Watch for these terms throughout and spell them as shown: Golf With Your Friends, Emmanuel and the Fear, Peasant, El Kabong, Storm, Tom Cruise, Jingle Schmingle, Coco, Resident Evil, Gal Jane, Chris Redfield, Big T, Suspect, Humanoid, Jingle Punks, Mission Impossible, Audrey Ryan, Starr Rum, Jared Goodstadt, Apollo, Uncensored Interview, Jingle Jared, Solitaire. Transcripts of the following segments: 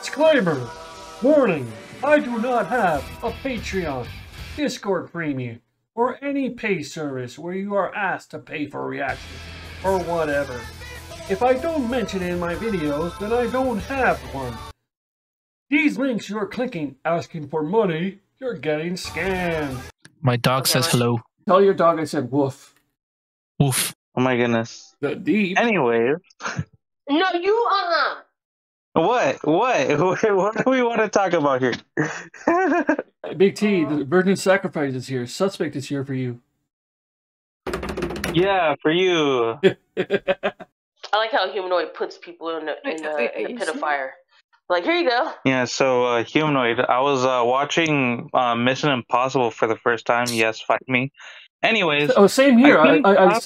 Disclaimer! Warning! I do not have a Patreon, Discord Premium, or any pay service where you are asked to pay for reactions, or whatever. If I don't mention it in my videos, then I don't have one. These links you're clicking asking for money, you're getting scammed. My dog says hello. Tell your dog I said woof. Woof. Oh my goodness. The deep. Anyways. No, you are. What do we want to talk about here? Big T, the Virgin Sacrifice is here. Suspect is here for you. Yeah, for you. I like how Humanoid puts people in the pit of fire. Like, here you go. Yeah, so Humanoid, I was watching Mission Impossible for the first time. Yes, fight me. Anyways. Oh, same here. I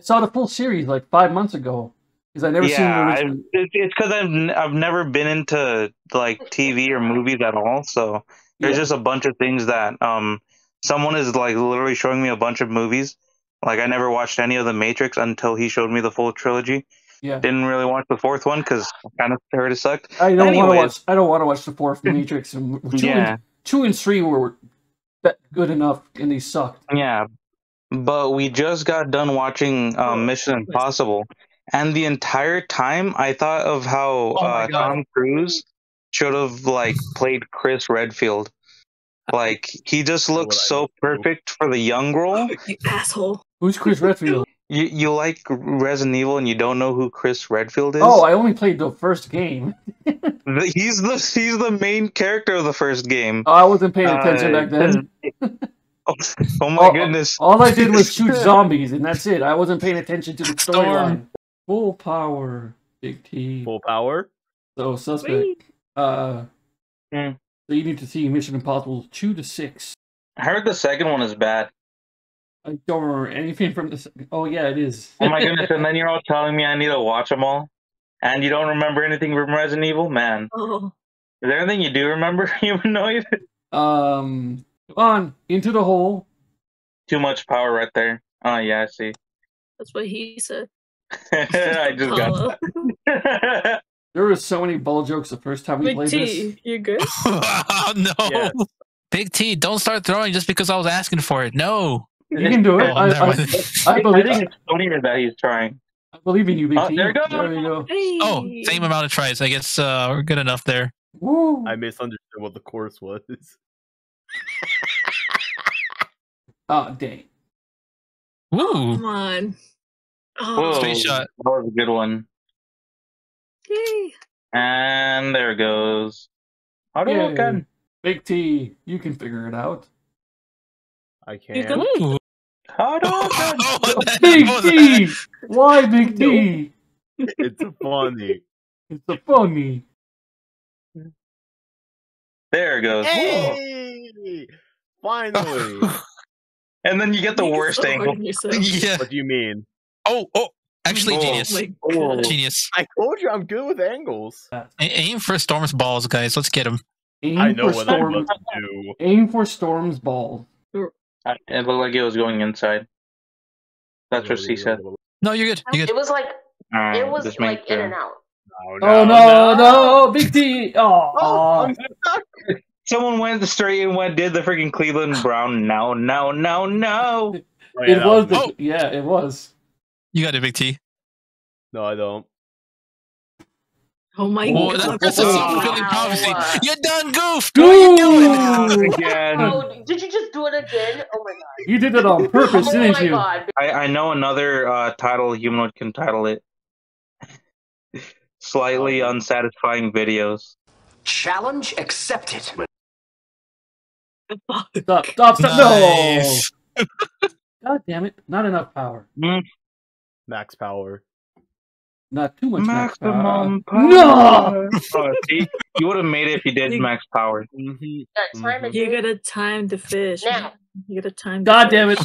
saw the full series like 5 months ago. Because I've never seen movies. It's because I've never been into like TV or movies at all. So there's just a bunch of things that someone is like literally showing me a bunch of movies. Like I never watched any of The Matrix until he showed me the full trilogy. Yeah, didn't really watch the fourth one because I kind of heard it sucked. I don't want to watch the fourth Matrix. And two and three were good enough, and they sucked. Yeah, but we just got done watching Mission Impossible. And the entire time, I thought of how Tom Cruise should have like played Chris Redfield. Like he just looks so perfect for the young role. You asshole. Who's Chris Redfield? You like Resident Evil and you don't know who Chris Redfield is? Oh, I only played the first game. he's the main character of the first game. Oh, I wasn't paying attention back then. Oh my goodness! All I did was shoot zombies, and that's it. I wasn't paying attention to the storyline. Full power, Big T. Full power? So, Suspect, so you need to see Mission Impossible 2 to 6. I heard the second one is bad. I don't remember anything from the second. Oh, yeah, it is. Oh, my goodness. And then you're all telling me I need to watch them all? And you don't remember anything from Resident Evil? Man. Oh. Is there anything you do remember, Humanoid? Come on. Into the hole. Too much power right there. Oh, yeah, I see. That's what he said. I just got that. There were so many ball jokes the first time we played this. Big T, you good? Oh, no. Yeah. Big T, don't start throwing just because I was asking for it. No. You can do it. I believe I think it's funnier that he's trying. I believe in you, Big T. There you go. There you go. Hey. Oh, same amount of tries. I guess we're good enough there. Woo. I misunderstood what the course was. Oh, dang. Woo. Oh, come on. Oh. Whoa, space shot. That was a good one. Yay. And there it goes. How do you look good? Big T, you can figure it out. I can. How do I look good? Big T! Why Big T? It's funny. It's a funny. There it goes. Hey! Finally. And then you get the worst angle. Yeah. What do you mean? Oh, actually, genius. Oh, genius. I told you I'm good with angles. Aim for Storm's balls, guys. Let's get him. I know what I must do. Aim for Storm's ball. It looked like it was going inside. That's what she said. No, you're good. You're good. It was like, in and out. Oh, no. Big T. Oh. Someone went straight and did the freaking Cleveland Brown. No. It was. Yeah, it was. You got it, Big T. No, I don't. Oh my god. That's really promising. You're done, Goof! No, you do it again. Oh, did you just do it again? Oh my god. You did it on purpose, didn't you? I know another title Humanoid can title it. Slightly unsatisfying videos. Challenge accepted. Stop. Nice. No! God damn it. Not enough power. Max power. Not too much maximum power. No! Oh, see, you would have made it if you did max power. You got a time to fish. Now. You got a time to God damn it.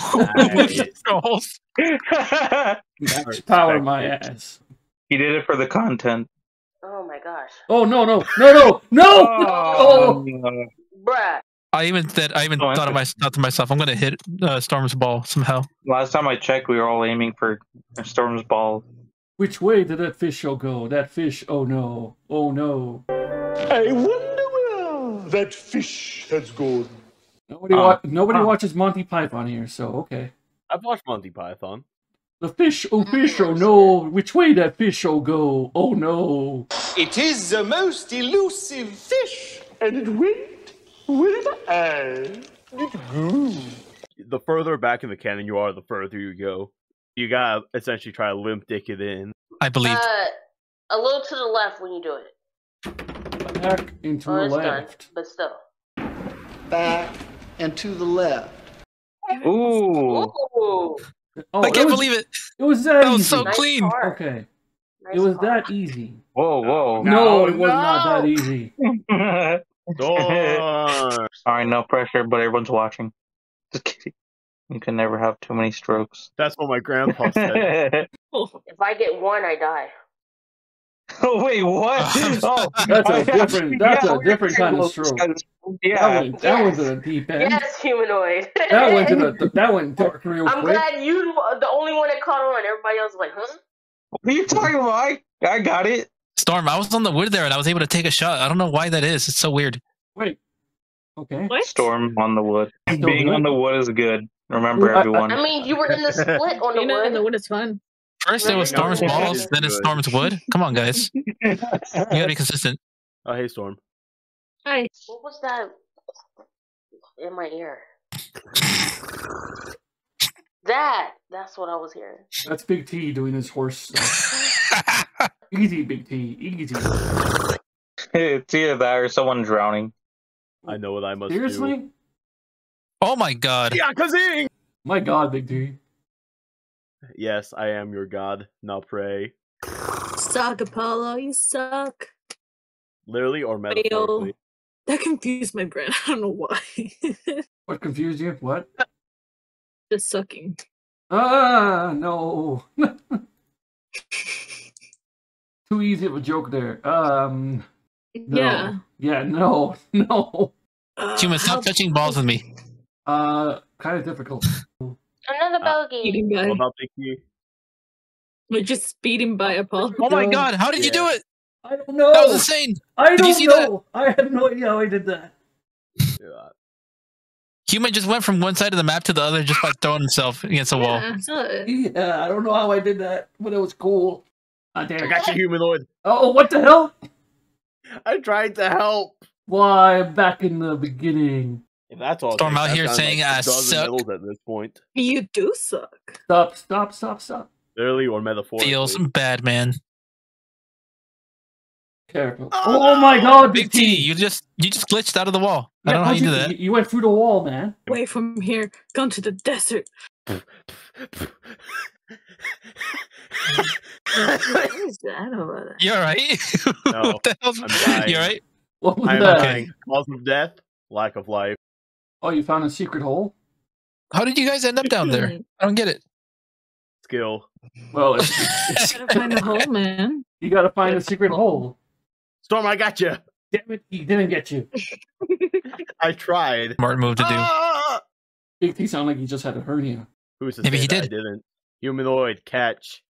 Max power my ass. He did it for the content. Oh my gosh. Oh no. Oh, no. Bruh. I even thought to myself, I'm gonna hit Storm's ball somehow. Last time I checked, we were all aiming for Storm's ball. Which way did that fish go? That fish, oh no. I wonder where that fish has gone. Nobody watches Monty Python here, so okay. I've watched Monty Python. The fish, oh fish, oh no, which way that fish, oh go, oh no. It is the most elusive fish, and it went with an eye. The further back in the cannon you are, the further you go. You gotta essentially try to limp dick it in. I believe. A little to the left when you do it. Back and to the left. Done, but still. Back and to the left. Ooh. Ooh. Oh, I can't believe it. It was that easy. That was so clean. Okay. Nice that easy. Whoa, whoa. No, it was not that easy. Sorry, no pressure, but everyone's watching. Just kidding. You can never have too many strokes. That's what my grandpa said. If I get one, I die. Oh, wait, what? Oh, that's a different kind of stroke. Yeah, that was a deep end. Yes, humanoid. That went to the dark real quick. I'm glad you the only one that caught on. Everybody else was like, huh? What are you talking about? I got it. Storm, I was on the wood there and I was able to take a shot. I don't know why that is. It's so weird. Wait. Okay. What? Storm on the wood. Being on the wood is good. Remember, everyone. I mean, you were in the split on the wood. In the wood is fun. First it was Storm's balls, then it's Storm's wood. Come on, guys. You gotta be consistent. Oh, hey, Storm. Hi. What was that in my ear? That's what I was hearing. That's Big T doing his horse stuff. Easy, Big T. Easy. It's either that or someone drowning. I know what I must do. Seriously? Oh, my God. Yeah, kazing! My God, Big T. Yes, I am your god. Now pray. Suck, Apollo. You suck. Literally or metaphorically. That confused my brain. I don't know why. What confused you? What? Just sucking. Ah, no. Too easy of a joke there. No. Yeah. Yeah, no. No. Human, stop touching balls with me. Kind of difficult. Another bogey. We're just speeding by Apollo. Oh my God! How did you do it? I don't know. That was insane. I don't know. I have no idea how I did that. Yeah. Human just went from one side of the map to the other just by throwing himself against a wall. Yeah, I don't know how I did that, but it was cool. Oh, damn. I got you, humanoid. Oh, what the hell? I tried to help. Why? Back in the beginning. That's all. Storm out here saying like I suck. At this point. You do suck. Stop! Stop! Stop! Stop! Literally or metaphorically. Feels bad, man. Careful! Oh my God, Big T! You just glitched out of the wall. Yeah, I don't know how you did that. You went through the wall, man. Away from here, gone to the desert. What is that over there? You all right? No, I'm dying. You all right? What was that? Okay. Cause of death, lack of life. Oh, you found a secret hole? How did you guys end up down there? I don't get it. Skill. Well, you gotta find a hole, man. You gotta find a secret hole. Storm, I got you. Damn it, he didn't get you. I tried. Smart move to do. Big T sound like he just had a hernia. Who's the Maybe he did. I didn't. Humanoid, catch.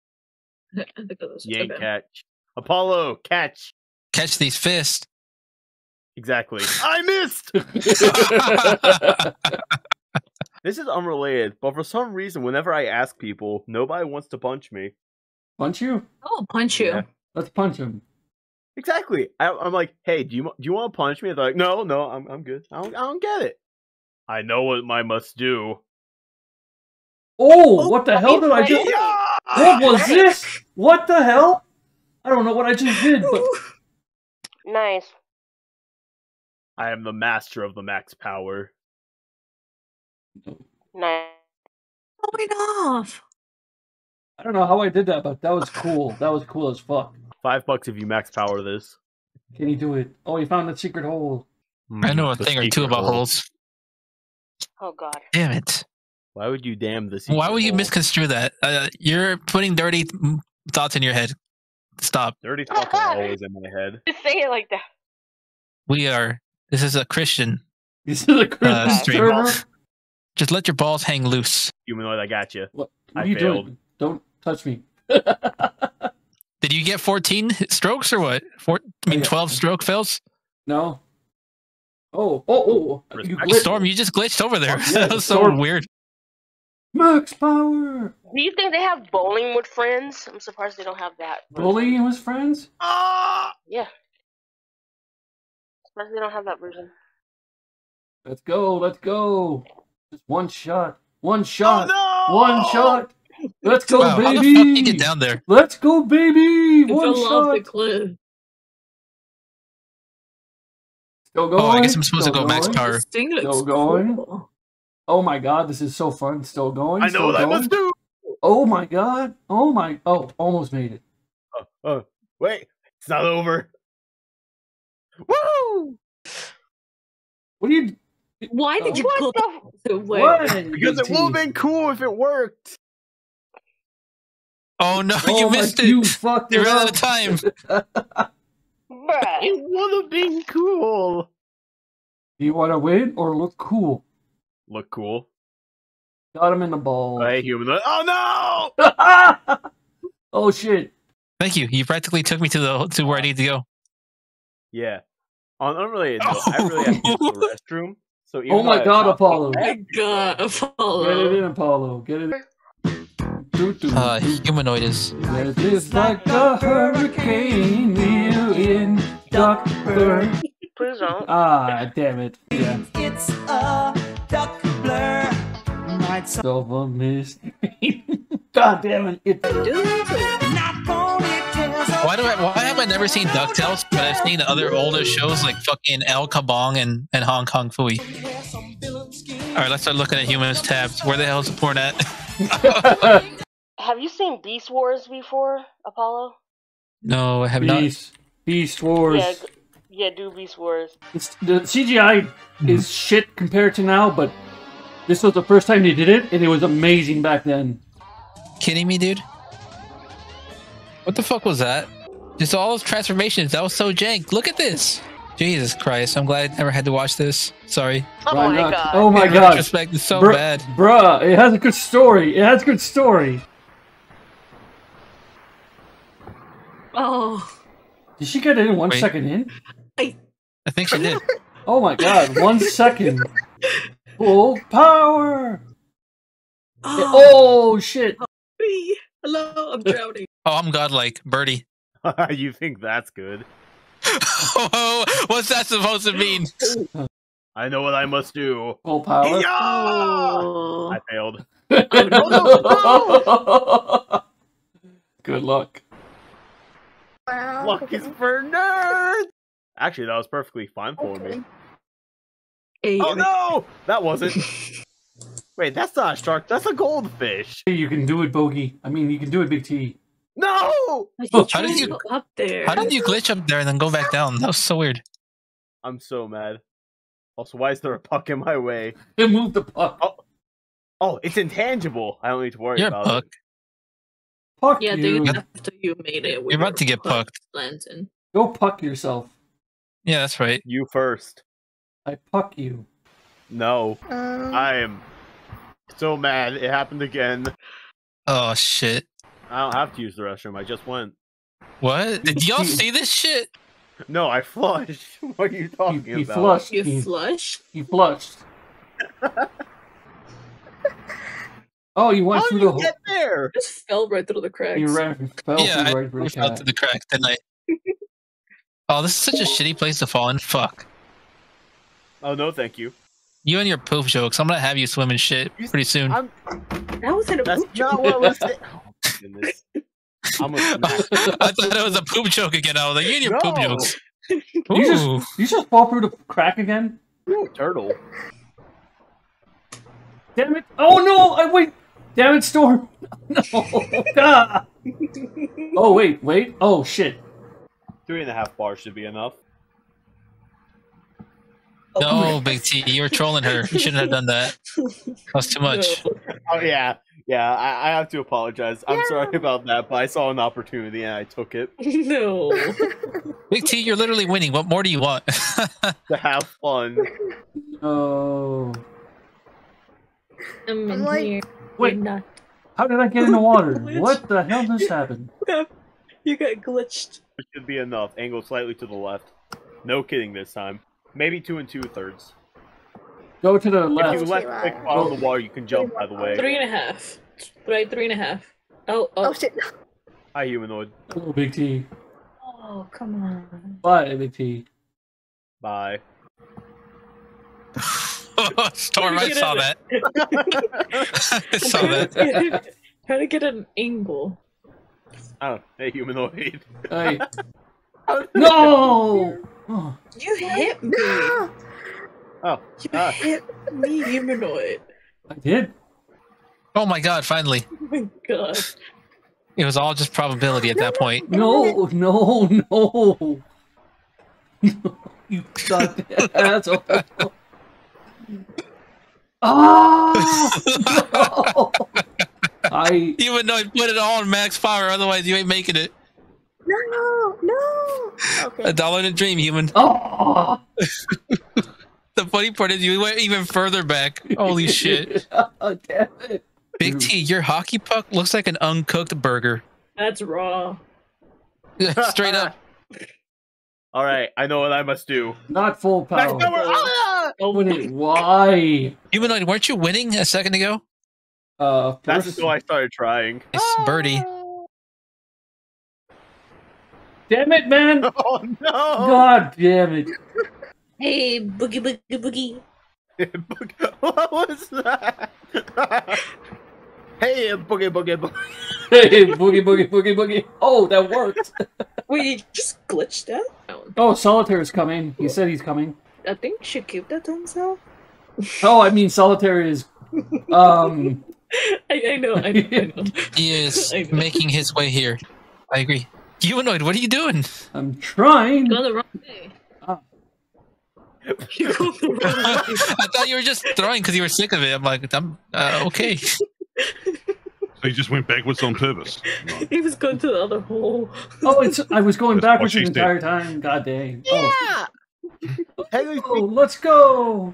Yay, catch. Apollo, catch. Catch these fists. Exactly. I missed! This is unrelated, but for some reason, whenever I ask people, nobody wants to punch me. Punch you? Oh, punch you. Yeah. Let's punch him. Exactly. I'm like, hey, do you want to punch me? And they're like, no, I'm good. I don't get it. I know what I must do. Oh, what the hell did I do? What was this? What the hell? I don't know what I just did, but... Nice. I am the master of the max power. Nice. Oh, it off. I don't know how I did that, but that was cool. That was cool as fuck. $5 if you max power this. Can you do it? Oh, you found the secret hole. I know a thing or two about holes. Oh God. Damn it. Why would you damn this? Why would you misconstrue that? You're putting dirty thoughts in your head. Stop. Dirty thoughts are always in my head. Just say it like that. We are. This is a Christian. This is a Christian stream. Just let your balls hang loose. Humanoid, I got you. What are you doing? Don't touch me. Did you get 14 strokes or what? 12 stroke fails? No. Oh! Storm, you just glitched over there. Yeah, that was so weird. Max power. Do you think they have bowling with friends? I'm surprised they don't have that. Bowling with friends? Yeah. Surprised they don't have that version. Let's go! Let's go! Just one shot. One shot. Oh, no! One shot. Let's go, wow, baby! How the fuck did you get down there? Let's go, baby! It's one shot. The cliff. Still going. Oh, I guess I'm supposed to go max power. Still going. Cool. Oh my god, this is so fun. Still going. I know what I must do. Oh my god. Oh my. Oh, almost made it. Oh, wait. It's not over. Woo! What do you? Why did you clip the way? Because it would have been cool if it worked. Oh no, you missed it. You fucked it up. You're out of time. It would have been cool. Do you want to win or look cool? Look cool. Got him in the ball. Hey, humanoid. Oh no! Oh shit. Thank you. You practically took me to the where I need to go. Yeah. On unrelated note, I really have to use the restroom. So oh my god, Apollo. Oh my god, Apollo. Get it in, Apollo. Get it in. Humanoid is. It is like a hurricane, alien doctor. Please don't. Ah, damn it. Yeah. It's a duck blur. Night's over, miss. God damn it. It's why have I never seen DuckTales, but I've seen other older shows like fucking El Kabong and Hong Kong Fooey. Alright, let's start looking at humans tabs. Where the hell is the porn at? Have you seen Beast Wars before, Apollo? No, I have not. Beast Wars. Yeah, do Beast Wars. It's, the CGI is shit compared to now, but this was the first time they did it, and it was amazing back then. Kidding me, dude? What the fuck was that? Just all those transformations. That was so jank. Look at this. Jesus Christ. I'm glad I never had to watch this. Sorry. Oh my god. Oh my god. Retrospect is so bad. Bruh, it has a good story. It has a good story. Oh. Did she get in 1 second in? I think she did. Oh my god. 1 second. Full power. Oh shit. Hello, I'm drowning. Oh, I'm godlike, Birdie. You think that's good? Oh, what's that supposed to mean? I know what I must do. Full power. Yeah! I failed. Good luck. Luck is for nerds. Actually, that was perfectly fine for me. Oh no, that wasn't. Wait, that's not a shark. That's a goldfish. You can do it, Bogey. I mean, you can do it, Big T. No! How did you go up there? How did you glitch up there and then go back down? That was so weird. I'm so mad. Also, why is there a puck in my way? It moved the puck. Oh, it's intangible. I don't need to worry about it. Puck you. Dude, after you made it, you're about to get pucked. Go puck yourself. Yeah, that's right. You first. I puck you. No. I am so mad. It happened again. Oh, shit. I don't have to use the restroom. I just went. What? Did y'all see this shit? No, I flushed. What are you talking about? Flushed. You flushed? You flushed. Oh, you went through the hole. How did you get there? Just fell right through the cracks. You fell through the crack, didn't I? Oh, this is such a shitty place to fall in. Fuck. Oh, no, thank you. You and your poof jokes. I'm gonna have you swim in shit pretty soon. That wasn't a poof joke. That's not what was it. I thought it was a poop joke again. I was like, you and your poop jokes. You just fall through the crack again? Ooh, turtle. Damn it. Oh no! Wait! Damn it, Storm! No! Ah. Oh, wait. Oh, shit. 3.5 bars should be enough. No, Big T, you were trolling her. You shouldn't have done that. That was too much. Oh, yeah. Yeah, I have to apologize. I'm sorry about that, but I saw an opportunity and I took it. No. Big T, you're literally winning. What more do you want? To have fun. Oh. I'm in here. Wait, how did I get in the water? What the hell just happened? You got glitched. It should be enough. Angle slightly to the left. No kidding this time. Maybe 2 2/3. Go to the left. If you left click on the wall, you can jump, by the way. 3 1/2. Right, 3 1/2. Oh shit. Hi, humanoid. Oh, Big T. Oh, come on. Bye, Big T. Bye. Storm, I saw that. I saw that. Try to get an angle. Oh, hey, humanoid. Hey. No! Oh. You hit me. No! Oh. You hit me, humanoid. I did. Oh my god, finally. Oh my god. It was all just probability at that point. No. You suck asshole. Oh! No. Humanoid, put it all on max power, otherwise you ain't making it. No. Okay. $1 in a dream, human. Oh. The funny part is you went even further back. Holy shit. Oh, damn it. Big T, your hockey puck looks like an uncooked burger. That's raw. Straight up. All right, I know what I must do. Not full power. Open it. Why? Humanoid, weren't you winning a second ago? That's just why I started trying. Nice, birdie. Damn it, man! Oh no! God damn it! Hey, boogie. What was that? Hey, boogie. Hey, boogie. Oh, that worked. Wait, you just glitched out? Oh, Solitaire is coming. He said he's coming. I think should keep that to himself. Oh, I mean, Solitaire is. I know. He is making his way here. I agree. Humanoid, what are you doing? I'm trying. You're going the wrong way. You're going the wrong way. I thought you were just throwing because you were sick of it. I'm like, I'm okay. So you just went backwards on purpose. Right. He was going to the other hole. Oh, I was going backwards the entire time. God dang. Yeah. Oh, let's go.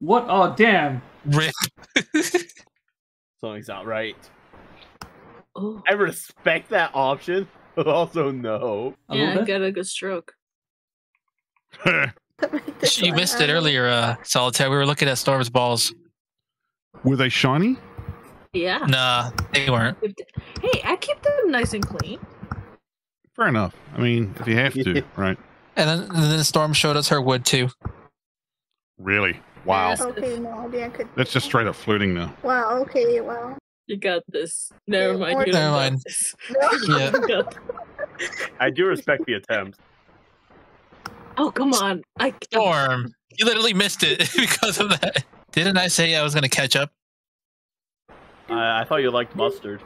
What? Oh, damn. Rip. Something's not right. Oh. I respect that option, but also no. Yeah, I got a good stroke. You missed it earlier, Solitaire. We were looking at Storm's balls. Were they shiny? Yeah. Nah, they weren't. Hey, I keep them nice and clean. Fair enough. I mean, if you have to, right? And then Storm showed us her wood, too. Really? Wow. Yes. Okay, no, yeah, that's just straight up floating now. Wow, okay, wow. You got this. Never mind. No. Yeah. I do respect the attempt. Oh, come on. Storm, you literally missed it because of that. Didn't I say I was going to catch up? I thought you liked mustard.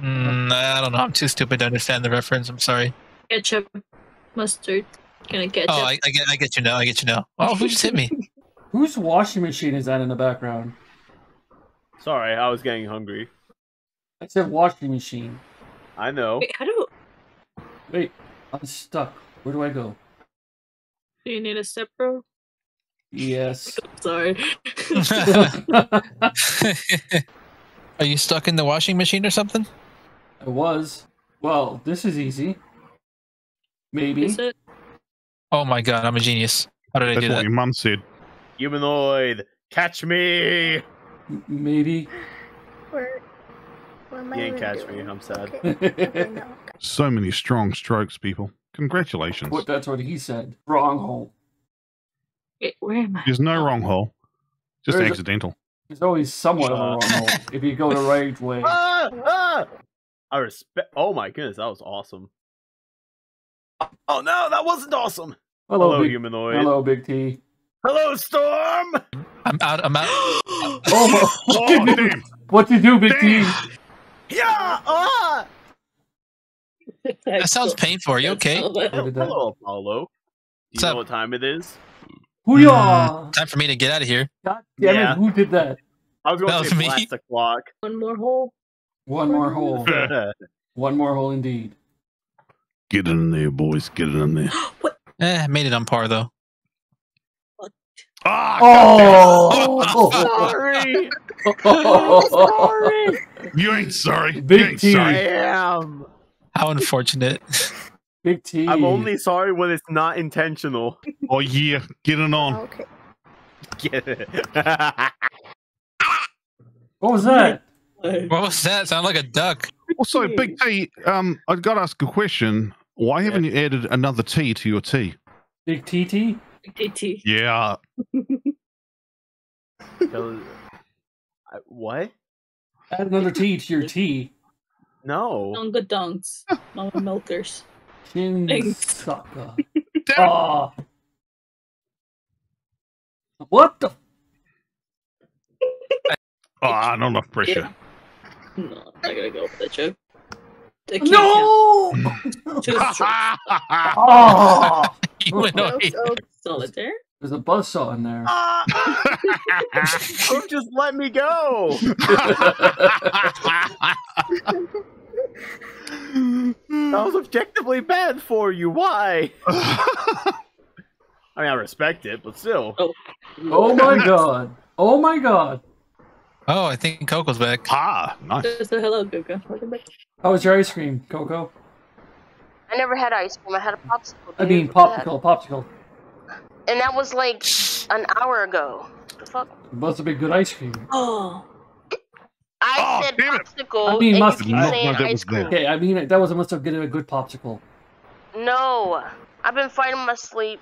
I don't know. I'm too stupid to understand the reference. I'm sorry. Ketchup, mustard. Gonna catch up. I get you now. Oh, who just hit me? Whose washing machine is that in the background? Sorry, I was getting hungry. I said washing machine. I know. Wait, Wait, I'm stuck. Where do I go? Do you need a step, bro? Yes. Sorry. Are you stuck in the washing machine or something? I was. Well, this is easy. Maybe. Is it? Oh my god, I'm a genius. How did I do that? That's what your mum said. Humanoid, catch me! Maybe. Where am I? You ain't catch me, I'm sad. Okay. Okay, no. So many strong strokes, people. Congratulations. What, that's what he said. Wrong hole. Wait, where am I? There's no wrong hole. Just accidental. There's always somewhat of a wrong hole if you go the right way. I respect. Oh my goodness, that was awesome. Oh no, that wasn't awesome. Hello, humanoid. Hello, Big T. Hello, Storm. I'm out. Oh, what you do, Big T? Yeah. That sounds painful. Are you okay? Hello, Apollo. Do you know what time it is? Time for me to get out of here. God damn it! Who did that? I was going to say plastic clock. One more hole. One more hole. One more hole, indeed. Get in there, boys. Get in there. What? Made it on par, though. What? Oh, sorry. Sorry. You ain't sorry. Big T. I am. How unfortunate. Big T. I'm only sorry when it's not intentional. Oh yeah, get it on. Okay. Get it. What was that? What was that? Sound like a duck. Also, Big T, I've got to ask a question. Why haven't you added another T to your T? Big T T? Big T. Yeah. What? Add another T to your T. No. Donga dongs. Mama milkers. Chin sucker. Oh. What the? Ah, oh, not enough pressure. Yeah. No, I gotta go with the joke. No! Oh! You went Solitaire? There's a buzzsaw in there. Oh, just let me go! That was objectively bad for you. Why? I mean, I respect it, but still. Oh, oh my god. Oh my god. Oh, I think Coco's back. Ah, nice. So hello, Coco. Welcome back. How was your ice cream, Coco? I never had ice cream. I had a popsicle. I mean, popsicle. And that was like an hour ago. What the fuck? It must have been good ice cream. Oh. I said popsicle. I mean, must have been ice cream. Okay, I mean, that was a must have been a good popsicle. No, I've been fighting my sleep.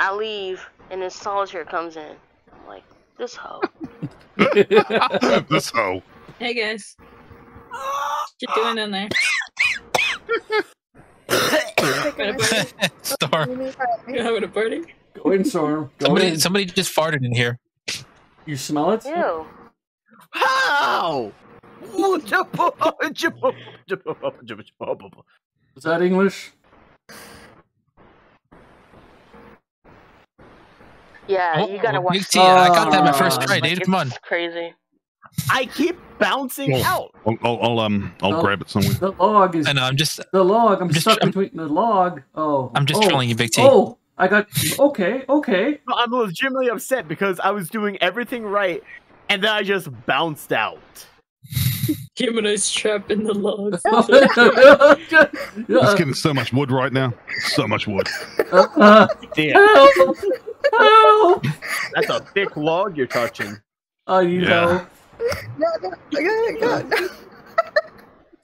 I leave, and then Solitaire comes in. I'm like, this hoe. This hoe. Hey guys, what you doing in there? Storm, you having a party? Go in, Storm. Go in. Somebody just farted in here. You smell it? Ew. How? Was that English? Yeah, you gotta watch. Big T, I got that my first try, dude. Come on. Crazy. I keep bouncing out. I'll grab it somewhere. The log is. I know. I'm just the log. I'm just stuck between the log. Oh. I'm just trolling you, Big T. Oh, I got. Okay, okay. I'm legitimately upset because I was doing everything right, and then I just bounced out. Humanoid's trapped in the logs. It's getting so much wood right now. So much wood. Damn. Help. Help. That's a thick log you're touching. Oh, you know. No, no, I got it.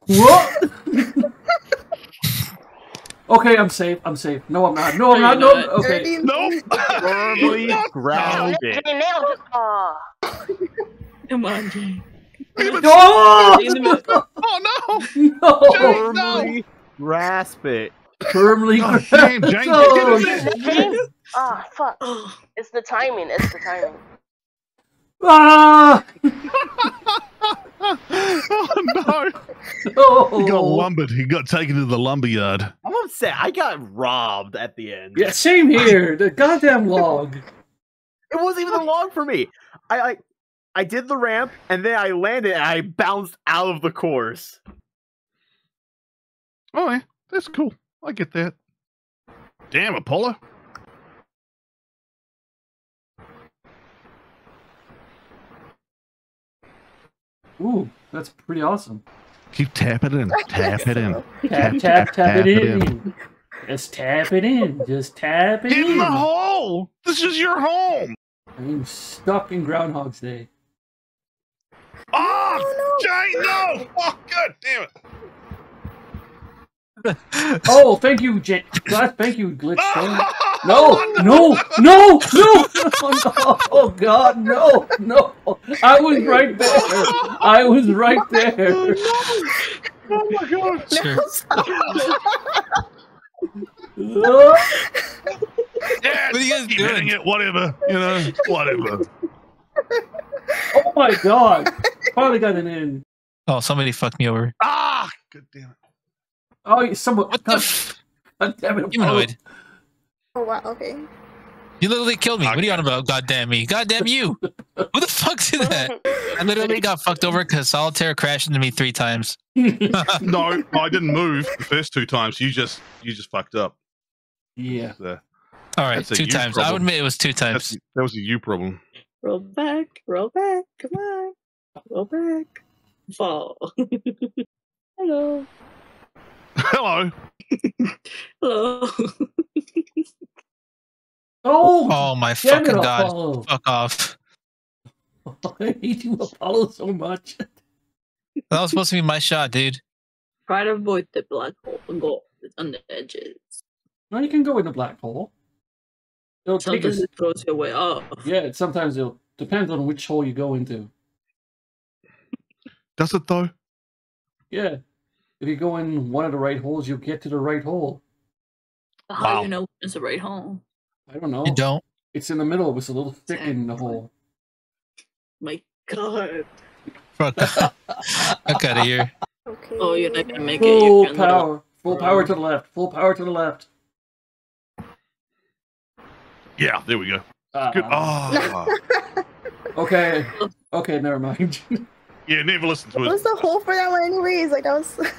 What? Okay, I'm safe. I'm safe. No, I'm not. No, I'm not. No, okay. Nope. Firmly grounded. Come on, Jay. No! Oh no! No! Firmly grasp it. Firmly grasp it. Oh, fuck. It's the timing. It's the timing. Ah! Oh no! Oh. He got lumbered. He got taken to the lumberyard. I'm upset. I got robbed at the end. Yeah, same here. The goddamn log. It wasn't even a log for me. I did the ramp, and then I landed, and I bounced out of the course. Oh, yeah. That's cool. I get that. Damn, Apollo. Ooh, that's pretty awesome. Keep tapping it in. Tap it in. Tap it in. Just tap it in. Just tap it in. Get in the hole! This is your home! I'm stuck in Groundhog's Day. Oh, Jane, no! Oh, god damn it! Oh, thank you, Jet. Thank you, Glitch. No, no, no, no! Oh god, no, no! I was right there. I was right there. Oh my god! No. Yeah, what are you guys doing? It, whatever, you know, whatever. Oh my god! Finally got an in. Oh, somebody fucked me over. Ah, god damn it! Oh, someone. What the? God damn it! Humanoid. Oh wow! Okay. You literally killed me. Okay. What are you on about? God damn me! God damn you! Who the fuck did that? I literally got fucked over because Solitaire crashed into me 3 times. No, I didn't move the first 2 times. You just fucked up. Yeah. So. All right, 2 times. Problem. I would admit it was 2 times. That was a you problem. Roll back, come on. Roll back. Fall. Hello. Hello. Hello. Oh my fucking god. Apollo. Fuck off. I hate you, Apollo, so much. That was supposed to be my shot, dude. Try to avoid the black hole and go on the edges. No, you can go in the black hole. It'll sometimes it throws your way off. Yeah, sometimes it'll depend on which hole you go into. Does it though? Yeah. If you go in one of the right holes, you'll get to the right hole. Wow. How do you know it's the right hole? I don't know. You don't? It's in the middle. It was a little thick in the hole. My god. Fuck. Fuck out of here. Okay. Oh, you're not gonna make it. Full power. Full power to the left. Full power to the left. Yeah, there we go. Good. Oh. Okay. Okay, never mind. Yeah, never listen to it. What was the hole for that one anyways? Like, that was...